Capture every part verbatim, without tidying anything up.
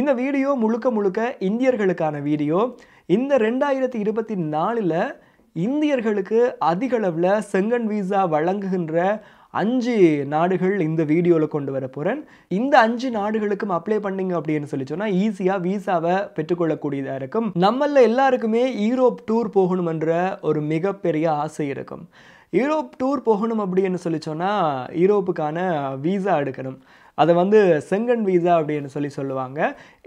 இந்த வீடியோ முழுக்க முழுக்க இந்தியர்களுக்கான வீடியோ. இந்த ரெண்டாயிரத்தி இருபத்தி நாலில் இந்தியர்களுக்கு அதிகளவில் செங்கன் வீசா வழங்குகின்ற அஞ்சு நாடுகள் இந்த வீடியோவில் கொண்டு வர போகிறேன். இந்த அஞ்சு நாடுகளுக்கும் அப்ளை பண்ணிங்க அப்படின்னு சொல்லி சொன்னால் ஈஸியாக வீசாவை பெற்றுக்கொள்ளக்கூடியதாக இருக்கும். நம்மள எல்லாருக்குமே யூரோப் டூர் போகணுமென்ற ஒரு மிகப்பெரிய ஆசை இருக்கும். யூரோப் டூர் போகணும் அப்படின்னு சொல்லி சொன்னால் யூரோப்புக்கான வீசா எடுக்கணும். அதை வந்து செங்கன் வீசா அப்படின்னு சொல்லி சொல்லுவாங்க.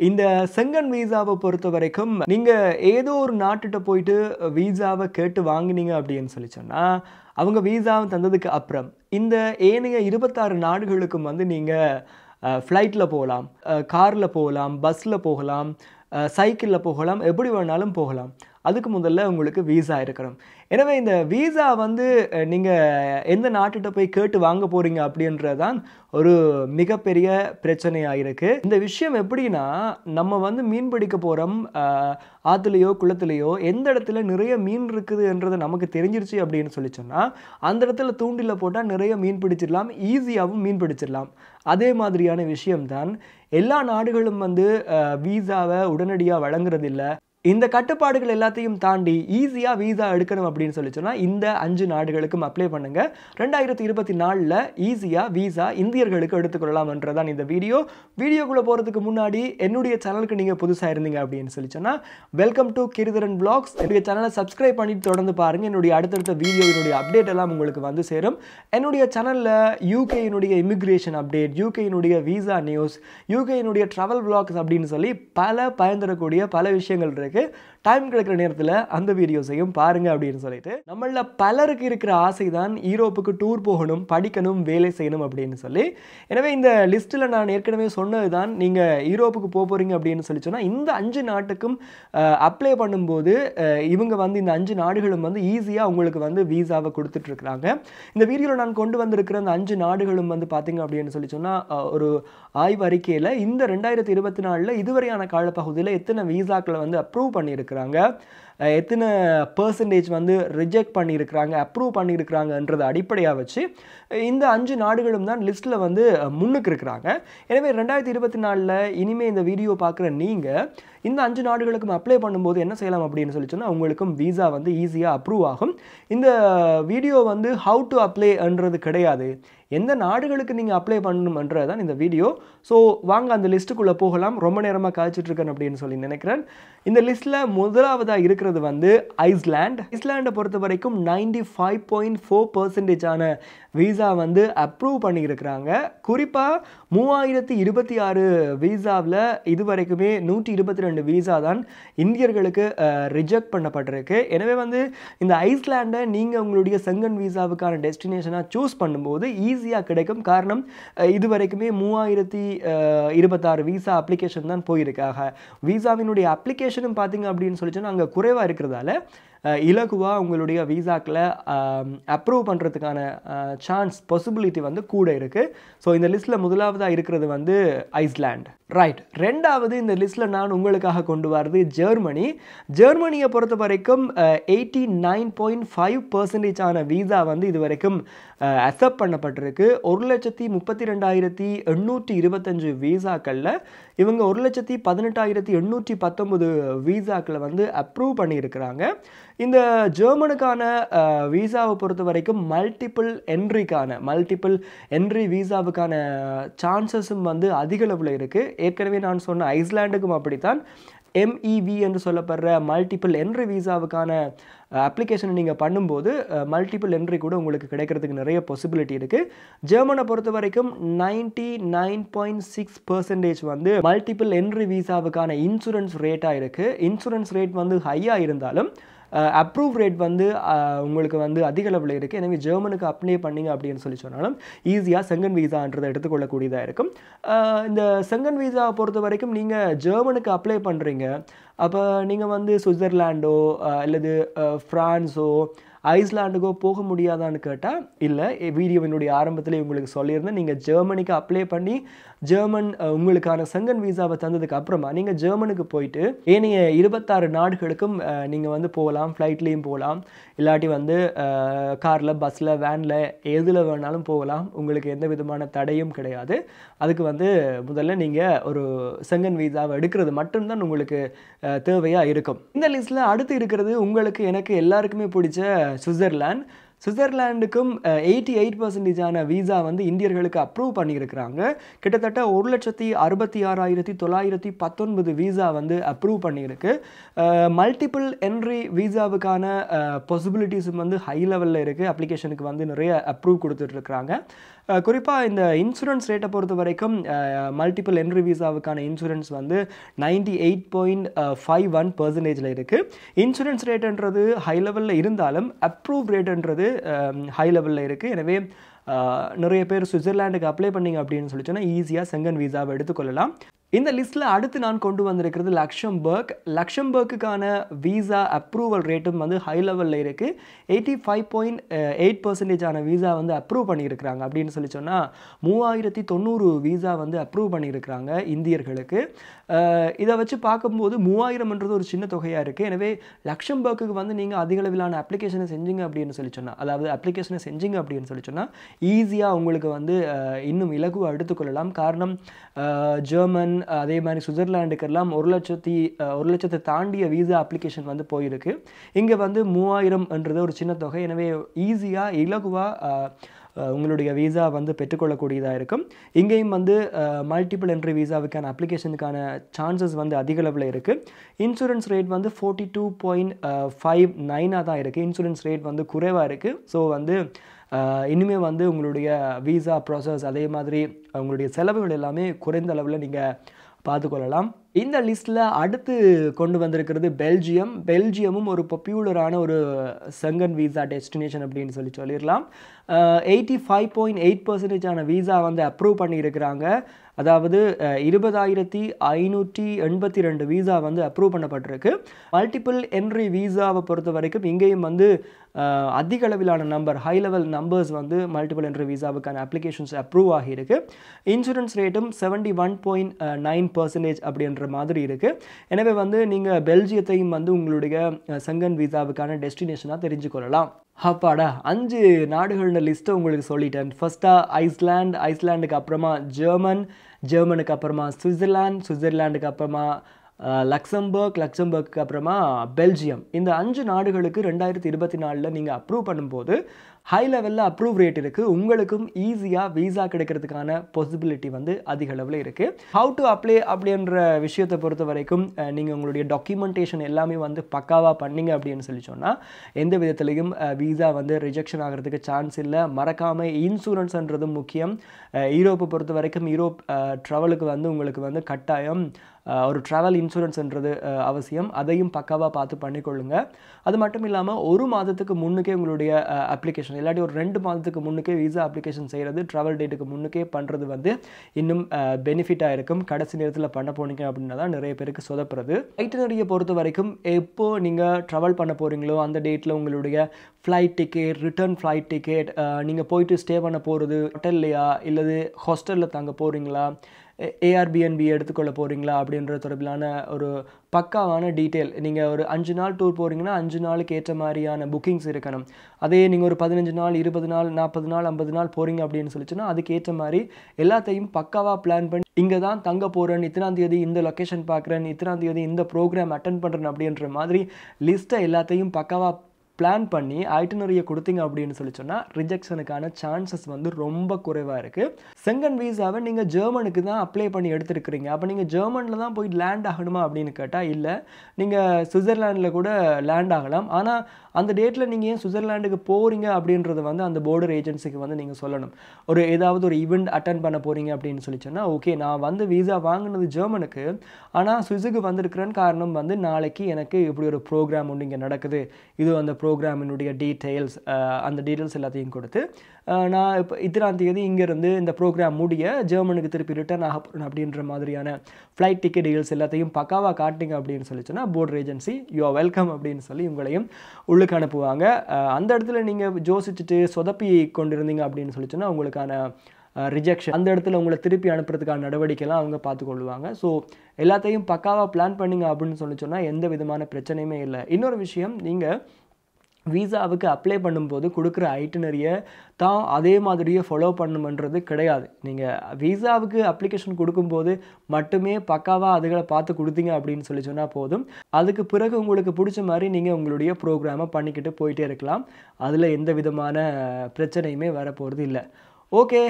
இந்த செங்கன் வீசாவை பொறுத்த வரைக்கும் நீங்கள் ஏதோ ஒரு நாட்டுகிட்ட போயிட்டு வீசாவை கேட்டு வாங்கினீங்க அப்படின்னு சொல்லி சொன்னால் அவங்க வீசாவை தந்ததுக்கு அப்புறம் இந்த ஏனைய இருபத்தாறு நாடுகளுக்கும் வந்து நீங்கள் ஃப்ளைட்டில் போகலாம், காரில் போகலாம், பஸ்ஸில் போகலாம், சைக்கிளில் போகலாம், எப்படி வேணாலும் போகலாம். அதுக்கு முதல்ல உங்களுக்கு வீசா இருக்கணும். எனவே இந்த வீசா வந்து நீங்கள் எந்த நாட்டுகிட்ட போய் கேட்டு வாங்க போகிறீங்க அப்படின்றதான் ஒரு மிகப்பெரிய பிரச்சனையாக இருக்குது. இந்த விஷயம் எப்படின்னா, நம்ம வந்து மீன் பிடிக்க போகிறோம், ஆற்றுலையோ குளத்துலையோ எந்த இடத்துல நிறைய மீன் இருக்குதுன்றது நமக்கு தெரிஞ்சிருச்சு அப்படின்னு சொல்லி சொன்னால் அந்த இடத்துல தூண்டில் போட்டால் நிறைய மீன் பிடிச்சிடலாம், ஈஸியாகவும் மீன் பிடிச்சிடலாம். அதே மாதிரியான விஷயம்தான் எல்லா நாடுகளும் வந்து வீசாவை உடனடியாக வழங்குறதில்ல. இந்த கட்டுப்பாடுகள் எல்லாத்தையும் தாண்டி ஈஸியாக வீசா எடுக்கணும் அப்படின்னு சொல்லி சொன்னால் இந்த அஞ்சு நாடுகளுக்கும் அப்ளை பண்ணுங்கள். ரெண்டாயிரத்தி இருபத்தி நாலில் ஈஸியாக வீசா இந்தியர்களுக்கு எடுத்துக்கொள்ளலாம்ன்றதான் இந்த வீடியோ. வீடியோக்குள்ளே போகிறதுக்கு முன்னாடி என்னுடைய சேனலுக்கு நீங்கள் புதுசாக இருந்தீங்க அப்படின்னு சொல்லி சொன்னால் வெல்கம் டு கிரிதரன் வ்ளாக்ஸ். என்னுடைய சேனலை சப்ஸ்கிரைப் பண்ணிட்டு தொடர்ந்து பாருங்கள். என்னுடைய அடுத்தடுத்த வீடியோவினுடைய அப்டேட் எல்லாம் உங்களுக்கு வந்து சேரும். என்னுடைய சேனலில் யூகேயினுடைய இமிக்ரேஷன் அப்டேட், யூகேயினுடைய வீசா நியூஸ், யூகேயினுடைய ட்ராவல் வ்ளாக்ஸ் அப்படின்னு சொல்லி பல பயன்படக்கூடிய பல விஷயங்கள் இருக்குது. டைம் கிடைக்கிற நேரத்தில் அந்த வீடியோஸையும் பாருங்க அப்படின்னு சொல்லிட்டு, நம்மள பலருக்கு இருக்கிற ஆசை தான் யூரோப்புக்கு டூர் போகணும், படிக்கணும், வேலை செய்யணும் அப்படின்னு சொல்லி. எனவே இந்த லிஸ்ட்டில் நான் ஏற்கனவே சொன்னது தான், நீங்கள் யூரோப்புக்கு போக போறீங்க அப்படின்னு சொல்லி சொன்னால் இந்த அஞ்சு நாட்டுக்கும் அப்ளை பண்ணும்போது இவங்க வந்து இந்த அஞ்சு நாடுகளும் வந்து ஈஸியாக உங்களுக்கு வந்து வீசாவை கொடுத்துட்டு இருக்கிறாங்க. இந்த வீடியோவில் நான் கொண்டு வந்திருக்கிற அந்த அஞ்சு நாடுகளும் வந்து பார்த்தீங்க அப்படின்னு சொல்லி சொன்னால் ஒரு ஆய்வறிக்கையில் இந்த ரெண்டாயிரத்தி இருபத்தி நாலில் இதுவரையான காலப்பகுதியில் எத்தனை வீசாக்களை வந்து அப்ரூவ் பண்ணியிருக்கிறாங்க, எத்தனை பெர்சன்டேஜ் வந்து ரிஜெக்ட் பண்ணியிருக்கிறாங்க, அப்ரூவ் பண்ணியிருக்கிறாங்கன்றதை அடிப்படையாக வச்சு இந்த அஞ்சு நாடுகளும் தான் லிஸ்ட்டில் வந்து முன்னுக்கு இருக்கிறாங்க. எனவே ரெண்டாயிரத்தி இருபத்தி நாலில் இனிமேல் இந்த வீடியோ பார்க்குற நீங்கள் இந்த அஞ்சு நாடுகளுக்கும் அப்ளை பண்ணும்போது என்ன செய்யலாம் அப்படின்னு சொல்லி சொன்னால் உங்களுக்கும் வீசா வந்து ஈஸியாக அப்ரூவ் ஆகும். இந்த வீடியோ வந்து ஹவு டு அப்ளைன்றது கிடையாது, எந்த நாடுகளுக்கு நீங்கள் அப்ளை பண்ணணுன்றது தான் இந்த வீடியோ. ஸோ வாங்க அந்த லிஸ்ட்டுக்குள்ளே போகலாம். ரொம்ப நேரமாக காய்ச்சிட்ருக்கேன் அப்படின்னு சொல்லி நினைக்கிறேன். இந்த லிஸ்ட்டில் முதலாவதாக இருக்கிறது வந்து ஐஸ்லாண்ட். ஐஸ்லாண்டை பொறுத்த வரைக்கும் நைன்டி ஃபைவ் பாயிண்ட் ஃபோர் பர்சன்டேஜான வீசா வந்து அப்ரூவ் பண்ணியிருக்கிறாங்க. குறிப்பாக மூவாயிரத்தி இருபத்தி ஆறு வீசாவில் இது வரைக்குமே நூற்றி இருபத்தி ரெண்டு வீசா தான் இந்தியர்களுக்கு ரிஜெக்ட் பண்ணப்பட்டிருக்கு. எனவே வந்து இந்த ஐஸ்லாண்டை நீங்கள் உங்களுடைய செங்கன் வீசாவுக்கான டெஸ்டினேஷனாக சூஸ் பண்ணும்போது ஈஸியாக கிடைக்கும். காரணம், இது வரைக்குமே மூவாயிரத்தி இருபத்தாறு வீசா அப்ளிகேஷன் தான் போயிருக்காங்க. வீசாவினுடைய அப்ளிகேஷனும் பார்த்தீங்க அப்படின்னு சொல்லி சொன்னால் அங்கே குறைவாக இருக்கிறதால இலகுவாக உங்களுடைய வீசாக்களை அப்ரூவ் பண்ணுறதுக்கான சான்ஸ், பாசிபிலிட்டி வந்து கூட இருக்குது. ஸோ இந்த லிஸ்ட்டில் முதலாவதாக இருக்கிறது வந்து ஐஸ்லாண்ட், ரைட். ரெண்டாவது இந்த லிஸ்ட்டில் நான் உங்களுக்காக கொண்டு வரது ஜெர்மனி. ஜெர்மனியை பொறுத்த வரைக்கும் eighty nine point five percentage ஆன வீசா வந்து இது வரைக்கும் அக்செப்ட் பண்ணப்பட்டிருக்கு. ஒரு லட்சத்தி முப்பத்தி ரெண்டாயிரத்தி எண்ணூற்றி இருபத்தஞ்சு வீசாக்களில் இவங்க ஒரு லட்சத்தி பதினெட்டாயிரத்தி எண்ணூற்றி பத்தொம்பது வீசாக்களை வந்து அப்ரூவ் பண்ணியிருக்கிறாங்க. இந்த ஜெர்மனுக்கான வீசாவை பொறுத்த வரைக்கும் மல்டிபிள் என்ட்ரிக்கான மல்டிபிள் என்ட்ரி வீசாவுக்கான சான்சஸும் வந்து அதிகளவில் இருக்குது. ஏற்கனவே நான் சொன்ன ஐஸ்லாண்டுக்கும் அப்படித்தான் எம்இவி என்று சொல்லப்படுற மல்டிபிள் என்ட்ரி வீசாவுக்கான அப்ளிகேஷனை நீங்கள் பண்ணும்போது மல்டிபிள் என்ட்ரி கூட உங்களுக்கு கிடைக்கிறதுக்கு நிறைய பாசிபிலிட்டி இருக்குது. ஜெர்மனை பொறுத்த வரைக்கும் ninety nine point six percentage வந்து மல்டிபிள் என்ட்ரி வீசாவுக்கான இன்சூரன்ஸ் ரேட்டாக இருக்குது. இன்சூரன்ஸ் ரேட் வந்து ஹையாக இருந்தாலும் அப்ரூவ் ரேட் வந்து உங்களுக்கு வந்து அதிக அளவில் இருக்குது. எனவே ஜெர்மனுக்கு அப்ளை பண்ணிங்க அப்படின்னு சொல்லி சொன்னாலும் ஈஸியாக செங்கன் வீசான்றதை எடுத்துக்கொள்ளக்கூடியதாக இருக்கும். இந்த செங்கன் வீசாவை பொறுத்த வரைக்கும் நீங்கள் ஜெர்மனுக்கு அப்ளை பண்ணுறீங்க, அப்போ நீங்கள் வந்து சுவிட்சர்லாண்டோ அல்லது ஃப்ரான்ஸோ ஐஸ்லாண்டுக்கோ போக முடியாதான்னு கேட்டால் இல்லை, வீடியோவினுடைய ஆரம்பத்தில் உங்களுக்கு சொல்லியிருந்தேன், நீங்கள் ஜெர்மனிக்கு அப்ளை பண்ணி ஜெர்மன் உங்களுக்கான செங்கன் வீசாவை தந்ததுக்கு அப்புறமா நீங்கள் ஜெர்மனுக்கு போயிட்டு ஏனைய இருபத்தாறு நாடுகளுக்கும் நீங்கள் வந்து போகலாம். ஃப்ளைட்லேயும் போகலாம், இல்லாட்டி வந்து காரில், பஸ்ஸில், வேனில், எதில் வேணாலும் போகலாம். உங்களுக்கு எந்த விதமான தடையும் கிடையாது. அதுக்கு வந்து முதல்ல நீங்கள் ஒரு செங்கன் வீசாவை எடுக்கிறது மட்டும்தான் உங்களுக்கு தேவையாக இருக்கும். இந்த லிஸ்ட்டில் அடுத்து இருக்கிறது உங்களுக்கு எனக்கு எல்லாருக்குமே பிடிச்ச சுவிட்சர்லாந்து. சுவிட்சர்லாண்டுக்கும் எயிட்டி எயிட் பர்சன்டேஜான வீசா வந்து இந்தியர்களுக்கு அப்ரூவ் பண்ணியிருக்கிறாங்க. கிட்டத்தட்ட ஒரு லட்சத்தி அறுபத்தி ஆறாயிரத்தி தொள்ளாயிரத்தி பத்தொன்பது வீசா வந்து அப்ரூவ் பண்ணியிருக்கு. மல்டிபிள் என்ட்ரி வீசாவுக்கான பாசிபிலிட்டிஸும் வந்து ஹை லெவலில் இருக்குது. அப்ளிகேஷனுக்கு வந்து நிறைய அப்ரூவ் கொடுத்துட்ருக்குறாங்க. குறிப்பாக இந்த இன்சூரன்ஸ் ரேட்டை பொறுத்த வரைக்கும் மல்டிபிள் என்ட்ரி வீசாவுக்கான இன்சூரன்ஸ் வந்து ninety eight point five one பர்சன்டேஜில் இருக்குது. இன்சூரன்ஸ் ரேட்டுன்றது ஹை லெவலில் இருந்தாலும் அப்ரூவ் ரேட்டுன்றது ஹை லெவலில் இருக்குது. எனவே நிறைய பேர் சுவிட்சர்லாண்டுக்கு அப்ளை பண்ணிங்க அப்படின்னு சொல்லி சொன்னால் ஈஸியாக செங்கன் வீசாவை எடுத்துக்கொள்ளலாம். இந்த லிஸ்ட்டில் அடுத்து நான் கொண்டு வந்திருக்கிறது லக்ஷம்பர்க். லக்ஷம்பர்க்குக்கான வீசா அப்ரூவல் ரேட்டும் வந்து ஹை லெவலில் இருக்குது. எயிட்டி ஃபைவ் பாயிண்ட் எயிட் பர்சன்டேஜான வீசா வந்து அப்ரூவ் பண்ணியிருக்கிறாங்க. அப்படின்னு சொல்லி சொன்னால் மூவாயிரத்தி தொண்ணூறு வீசா வந்து அப்ரூவ் பண்ணியிருக்கிறாங்க இந்தியர்களுக்கு. இதை வச்சு பார்க்கும்போது மூவாயிரம்ன்றது ஒரு சின்ன தொகையாக இருக்குது. எனவே லக்ஷம்பர்க்கு வந்து நீங்கள் அதிக அளவிலான அப்ளிகேஷனை செஞ்சிங்க அப்படின்னு சொல்லி சொன்னால், அதாவது அப்ளிகேஷனை செஞ்சிங்க அப்படின்னு சொல்லி சொன்னால் ஈஸியாக உங்களுக்கு வந்து இன்னும் இலகுவாக எடுத்துக்கொள்ளலாம். காரணம் ஜெர்மன், அதே மாதிரி சுவிட்சர்லாண்டுக்கெல்லாம் ஒரு லட்சத்தி ஒரு லட்சத்தை தாண்டிய வீசா அப்ளிகேஷன் வந்து போயிருக்கு. இங்கே வந்து மூவாயிரம்ன்றது ஒரு சின்ன தொகை. எனவே ஈஸியாக இலகுவாக உங்களுடைய வீசா வந்து பெற்றுக்கொள்ளக்கூடியதாக இருக்கும். இங்கேயும் வந்து மல்டிபிள் என்ட்ரி வீசாவுக்கான அப்ளிகேஷனுக்கான சான்சஸ் வந்து அதிக அளவில் இருக்குது. இன்சூரன்ஸ் ரேட் வந்து ஃபோர்ட்டி டூ பாயிண்ட் ஃபைவ் நைனாக தான் இருக்குது. இன்சூரன்ஸ் ரேட் வந்து குறைவாக இருக்குது. ஸோ வந்து இனிமேல் வந்து உங்களுடைய வீசா ப்ராசஸ், அதே மாதிரி உங்களுடைய செலவுகள் எல்லாமே குறைந்த அளவில் நீங்கள் பார்த்துக்கொள்ளலாம். இந்த லிஸ்ட்டில் அடுத்து கொண்டு வந்திருக்கிறது பெல்ஜியம். பெல்ஜியமும் ஒரு பாப்புலரான ஒரு செங்கன் வீசா டெஸ்டினேஷன் அப்படின்னு சொல்லி சொல்லிடலாம். எயிட்டி ஃபைவ் பாயிண்ட் எயிட் பர்சன்டேஜான வீசா வந்து அப்ரூவ் பண்ணியிருக்கிறாங்க. அதாவது இருபதாயிரத்தி ஐநூற்றி எண்பத்தி ரெண்டு வீசா வந்து அப்ரூவ் பண்ணப்பட்டிருக்கு. மல்டிபிள் என்ட்ரி வீசாவை பொறுத்த வரைக்கும் இங்கேயும் வந்து அதிக அளவிலான நம்பர், ஹை லெவல் நம்பர்ஸ் வந்து மல்டிபிள் என்ட்ரி வீசாவுக்கான அப்ளிகேஷன்ஸ் அப்ரூவ் ஆகியிருக்கு. இன்சூரன்ஸ் ரேட்டும் seventy one point nine percentage அப்படின்ற மாதிரி இருக்குது. எனவே வந்து நீங்கள் பெல்ஜியத்தையும் வந்து உங்களுடைய செங்கன் வீசாவுக்கான டெஸ்டினேஷனாக தெரிஞ்சுக்கொள்ளலாம். ஹப்பாடா, அஞ்சு நாடுகளோட லிஸ்ட்டை உங்களுக்கு சொல்லிட்டேன். ஃபஸ்ட்டாக ஐஸ்லாண்ட், ஐஸ்லாண்டுக்கு அப்புறமா ஜெர்மன், ஜெர்மனுக்கு அப்புறமா சுவிட்சர்லாந்து, சுவிட்சர்லாண்டுக்கு அப்புறமா லக்சம்பர்க், லக்சம்பர்க்கு அப்புறமா பெல்ஜியம். இந்த அஞ்சு நாடுகளுக்கு ரெண்டாயிரத்தி இருபத்தி நாலில் நீங்கள் அப்ரூவ் பண்ணும்போது ஹை லெவலில் அப்ரூவ் ரேட் இருக்குது. உங்களுக்கும் ஈஸியாக வீசா கிடைக்கிறதுக்கான பாசிபிலிட்டி வந்து அதிக அளவில் இருக்குது. ஹவு டு அப்ளை அப்படின்ற விஷயத்தை பொறுத்த வரைக்கும் நீங்கள் உங்களுடைய டாக்குமெண்டேஷன் எல்லாமே வந்து பக்காவாக பண்ணிங்க அப்படின்னு சொல்லி சொன்னால் எந்த விதத்துலையும் வீசா வந்து ரிஜெக்ஷன் ஆகிறதுக்கு சான்ஸ் இல்லை. மறக்காமல் இன்சூரன்ஸ்ன்றதும் முக்கியம். யூரோப்பை பொறுத்த வரைக்கும் யூரோப் ட்ராவலுக்கு வந்து உங்களுக்கு வந்து கட்டாயம் ஒரு ட்ராவல் இன்சூரன்ஸ்ன்றது அவசியம். அதையும் பக்காவாக பார்த்து பண்ணிக்கொள்ளுங்கள். அது மட்டும் இல்லாமல் ஒரு மாதத்துக்கு முன்னுக்கே உங்களுடைய அப்ளிகேஷன், இல்லாட்டி ஒரு ரெண்டு மாதத்துக்கு முன்னுக்கே வீசா அப்ளிகேஷன் செய்கிறது, ட்ராவல் டேட்டுக்கு முன்னுக்கே பண்ணுறது வந்து இன்னும் பெனிஃபிட்டாக இருக்கும். கடைசி நேரத்தில் பண்ண போனீங்க அப்படின்னா தான் நிறைய பேருக்கு சொதப்புறது. ஐட்டினரியை பொறுத்த வரைக்கும் எப்போது நீங்கள் ட்ராவல் பண்ண போகிறீங்களோ அந்த டேட்டில் உங்களுடைய flight ticket, return flight ticket, நீங்கள் போயிட்டு ஸ்டே பண்ண போகிறது, ஹோட்டல்லையா இல்லது ஹாஸ்டலில் தங்க போகிறீங்களா, ஏஆர்பிஎன்பி எடுத்துக்கொள்ள போகிறீங்களா அப்படின்ற தொடர்பிலான ஒரு பக்காவான டீட்டெயில். நீங்கள் ஒரு அஞ்சு நாள் டூர் போகிறீங்கன்னா அஞ்சு நாளுக்கு ஏற்ற மாதிரியான புக்கிங்ஸ் இருக்கணும். அதே நீங்கள் ஒரு பதினஞ்சு நாள், இருபது நாள், நாற்பது நாள், ஐம்பது நாள் போகிறீங்க அப்படின்னு சொல்லிச்சுன்னா அதுக்கேற்ற மாதிரி எல்லாத்தையும் பக்காவாக பிளான் பண்ணி இங்கே தான் தங்க போகிறேன், இத்தனாந்தேதி இந்த லொக்கேஷன் பார்க்குறேன், இத்தனாந்தேதி இந்த ப்ரோக்ராம் அட்டன் பண்ணுறேன் அப்படின்ற மாதிரி லிஸ்ட்டை எல்லாத்தையும் பக்காவாக பிளான் பண்ணி ஐட்டினரியை கொடுத்தீங்க அப்படின்னு சொல்லி சொன்னால் ரிஜெக்ஷனுக்கான சான்சஸ் வந்து ரொம்ப குறைவாக இருக்குது. செங்கன் வீசாவை நீங்கள் ஜெர்மனுக்கு தான் அப்ளை பண்ணி எடுத்துருக்கிறீங்க. அப்போ நீங்கள் ஜெர்மனில் தான் போய் லேண்ட் ஆகணுமா அப்படின்னு கேட்டால் இல்லை, நீங்கள் சுவிட்சர்லாண்டில் கூட லேண்ட் ஆகலாம். ஆனால் அந்த டேட்டில் நீங்கள் ஏன் சுவிட்சர்லாண்டுக்கு போகிறீங்க அப்படின்றத வந்து அந்த பார்டர் ஏஜென்சிக்கு வந்து நீங்கள் சொல்லணும். ஒரு ஏதாவது ஒரு ஈவெண்ட் அட்டன் பண்ண போகிறீங்க அப்படின்னு சொல்லி சொன்னால், ஓகே நான் வந்து வீசா வாங்கினது ஜெர்மனுக்கு, ஆனால் சுவிஸுக்கு வந்திருக்கிறேன்னு காரணம் வந்து நாளைக்கு எனக்கு இப்படி ஒரு ப்ரோக்ராம் ஒன்று இங்கே நடக்குது, இது அந்த ப்ரோக்ராமினுடைய டீட்டெயில்ஸ், அந்த டீட்டெயில்ஸ் எல்லாத்தையும் கொடுத்து நான் இப்போ இத்தனாம் தேதி இங்கேருந்து இந்த ப்ரோக்ராம் முடிய ஜெர்மனுக்கு திருப்பி ரிட்டர்ன் ஆக போகிறேன் அப்படின்ற மாதிரியான ஃப்ளைட் டிக்கெட் டீல்ஸ் எல்லாத்தையும் பக்காவாக காட்டுங்க அப்படின்னு சொல்லி சொன்னால் border agency you are welcome அப்படின்னு சொல்லி உங்களையும் உள்ளுக்கு அனுப்புவாங்க. அந்த இடத்துல நீங்கள் யோசிச்சுட்டு சொதப்பி கொண்டிருந்தீங்க அப்படின்னு சொல்லி சொன்னால் உங்களுக்கான ரிஜெக்ஷன் அந்த இடத்துல உங்களை திருப்பி அனுப்புறதுக்கான நடவடிக்கைலாம் அவங்க பார்த்துக்கொள்வாங்க. ஸோ எல்லாத்தையும் பக்காவாக பிளான் பண்ணிங்க அப்படின்னு சொல்லி சொன்னால் எந்த விதமான பிரச்சனையுமே இல்லை. இன்னொரு விஷயம், நீங்கள் விசாவுக்கு அப்ளை பண்ணும்போது கொடுக்குற ஐட்டினரியை தான் அதே மாதிரியே ஃபாலோ பண்ணணுன்றது கிடையாது. நீங்கள் விசாவுக்கு அப்ளிகேஷன் கொடுக்கும்போது மட்டுமே பக்காவாக அதுகளை பார்த்து கொடுத்தீங்க அப்படின்னு சொல்லி சொன்னால் போதும். அதுக்கு பிறகு உங்களுக்கு பிடிச்ச மாதிரி நீங்கள் உங்களுடைய ப்ரோக்ராமை பண்ணிக்கிட்டு போயிட்டே இருக்கலாம். அதில் எந்த விதமான பிரச்சனையுமே வரப்போகிறது இல்லை. ஓகே,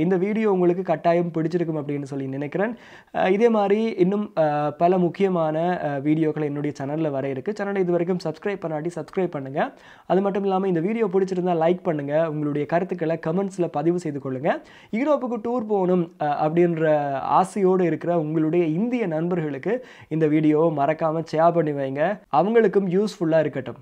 இந்த வீடியோ உங்களுக்கு கட்டாயம் பிடிச்சிருக்கும் அப்படின்னு சொல்லி நினைக்கிறேன். இதே மாதிரி இன்னும் பல முக்கியமான வீடியோக்களை என்னுடைய சேனலில் வர இருக்குது. சேனலை இது வரைக்கும் சப்ஸ்கிரைப் பண்ணாட்டி சப்ஸ்கிரைப் பண்ணுங்கள். அது மட்டும் இல்லாமல் இந்த வீடியோ பிடிச்சிருந்தால் லைக் பண்ணுங்கள். உங்களுடைய கருத்துக்களை கமெண்ட்ஸில் பதிவு செய்து கொள்ளுங்கள். யூரோப்புக்கு டூர் போகணும் அப்படின்ற ஆசையோடு இருக்கிற உங்களுடைய இந்திய நண்பர்களுக்கு இந்த வீடியோவை மறக்காமல் ஷேர் பண்ணி வைங்க. அவங்களுக்கும் யூஸ்ஃபுல்லாக இருக்கட்டும்.